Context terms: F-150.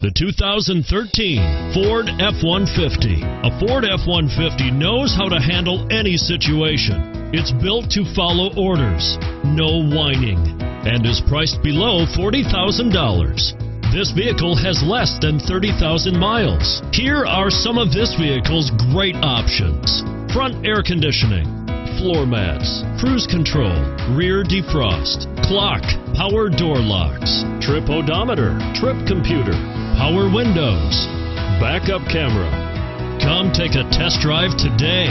The 2013 Ford F-150. A Ford F-150 knows how to handle any situation. It's built to follow orders, no whining, and is priced below $40,000. This vehicle has less than 30,000 miles. Here are some of this vehicle's great options: front air conditioning, floor mats, cruise control, rear defrost, clock, power door locks, trip odometer, trip computer, power windows, backup camera. Come take a test drive today.